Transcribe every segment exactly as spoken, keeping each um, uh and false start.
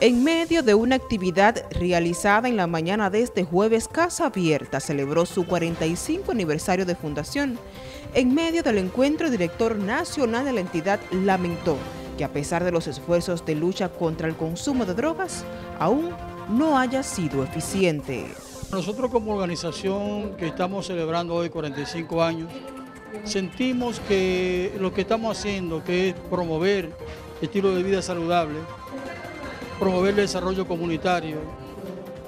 En medio de una actividad realizada en la mañana de este jueves, Casa Abierta celebró su cuarenta y cinco aniversario de fundación. En medio del encuentro, el director nacional de la entidad lamentó que a pesar de los esfuerzos de lucha contra el consumo de drogas, aún no haya sido eficiente. Nosotros como organización que estamos celebrando hoy cuarenta y cinco años, sentimos que lo que estamos haciendo, que es promover estilo de vida saludable, promover el desarrollo comunitario.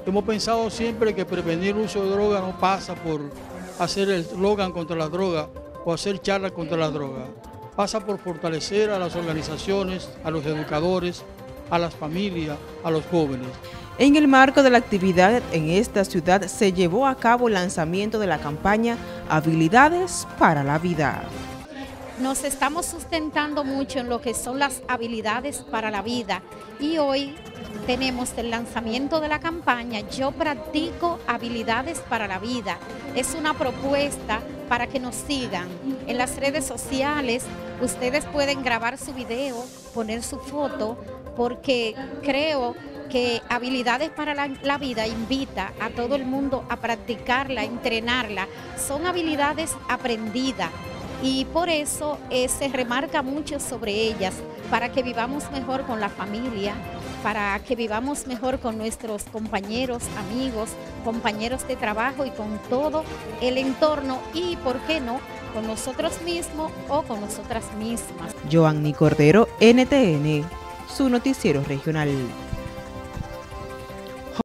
Hemos pensado siempre que prevenir el uso de drogas no pasa por hacer el eslogan contra la droga o hacer charlas contra la droga. Pasa por fortalecer a las organizaciones, a los educadores, a las familias, a los jóvenes. En el marco de la actividad en esta ciudad se llevó a cabo el lanzamiento de la campaña Habilidades para la Vida. Nos estamos sustentando mucho en lo que son las habilidades para la vida y hoy tenemos el lanzamiento de la campaña Yo Practico Habilidades para la Vida. Es una propuesta para que nos sigan en las redes sociales. Ustedes pueden grabar su video, poner su foto, porque creo que Habilidades para la, la Vida invita a todo el mundo a practicarla, a entrenarla. Son habilidades aprendidas. Y por eso eh, se remarca mucho sobre ellas, para que vivamos mejor con la familia, para que vivamos mejor con nuestros compañeros, amigos, compañeros de trabajo y con todo el entorno y, ¿por qué no?, con nosotros mismos o con nosotras mismas. Yoani Cordero, N T N, su noticiero regional.